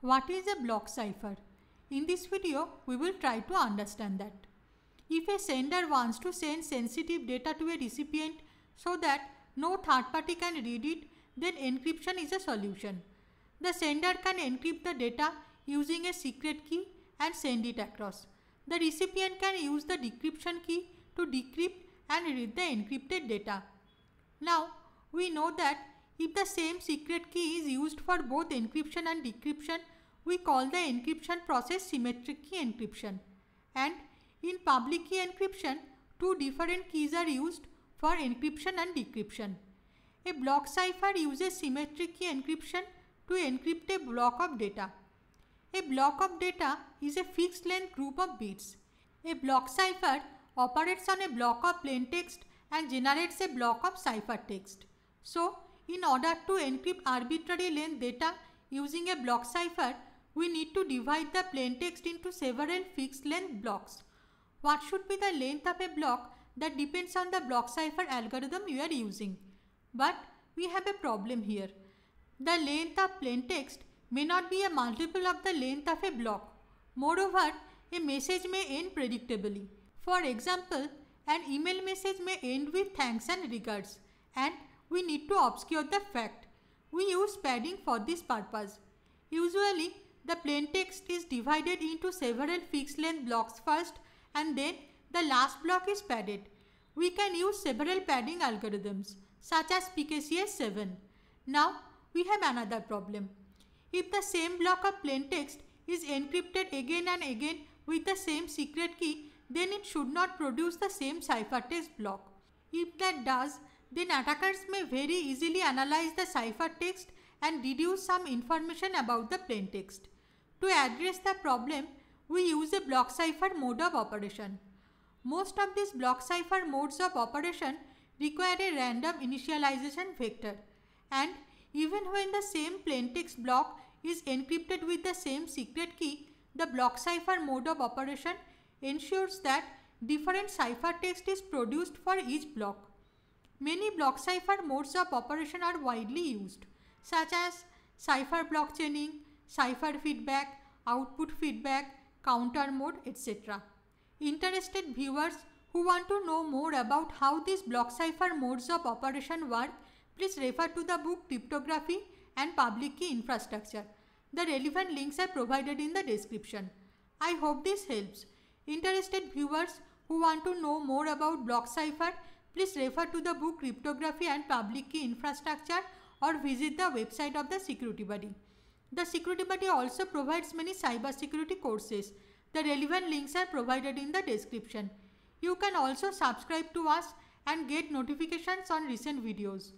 What is a block cipher? In this video, we will try to understand that. If a sender wants to send sensitive data to a recipient so that no third party can read it, then encryption is a solution. The sender can encrypt the data using a secret key and send it across. The recipient can use the decryption key to decrypt and read the encrypted data. Now, we know that if the same secret key is used for both encryption and decryption, we call the encryption process symmetric key encryption. And in public key encryption, two different keys are used for encryption and decryption. A block cipher uses symmetric key encryption to encrypt a block of data. A block of data is a fixed length group of bits. A block cipher operates on a block of plain text and generates a block of ciphertext. So, in order to encrypt arbitrary length data using a block cipher, we need to divide the plain text into several fixed length blocks. What should be the length of a block? That depends on the block cipher algorithm you are using. But we have a problem here. The length of plain text may not be a multiple of the length of a block. Moreover, a message may end predictably. For example, an email message may end with thanks and regards, and we need to obscure the fact. We use padding for this purpose. Usually, the plain text is divided into several fixed length blocks first, and then the last block is padded. We can use several padding algorithms, such as PKCS 7. Now, we have another problem. If the same block of plain text is encrypted again and again with the same secret key, then it should not produce the same ciphertext block. If that does, then attackers may very easily analyze the ciphertext and deduce some information about the plaintext. To address the problem, we use a block cipher mode of operation. Most of these block cipher modes of operation require a random initialization vector, and even when the same plaintext block is encrypted with the same secret key, the block cipher mode of operation ensures that different ciphertext is produced for each block. Many block cipher modes of operation are widely used, such as cipher block chaining, cipher feedback, output feedback, counter mode, etc. Interested viewers who want to know more about how these block cipher modes of operation work, please refer to the book Cryptography and Public Key Infrastructure. The relevant links are provided in the description. I hope this helps. Interested viewers who want to know more about block cipher, please refer to the book Cryptography and Public Key Infrastructure or visit the website of The Security Buddy. The Security Buddy also provides many cybersecurity courses. The relevant links are provided in the description. You can also subscribe to us and get notifications on recent videos.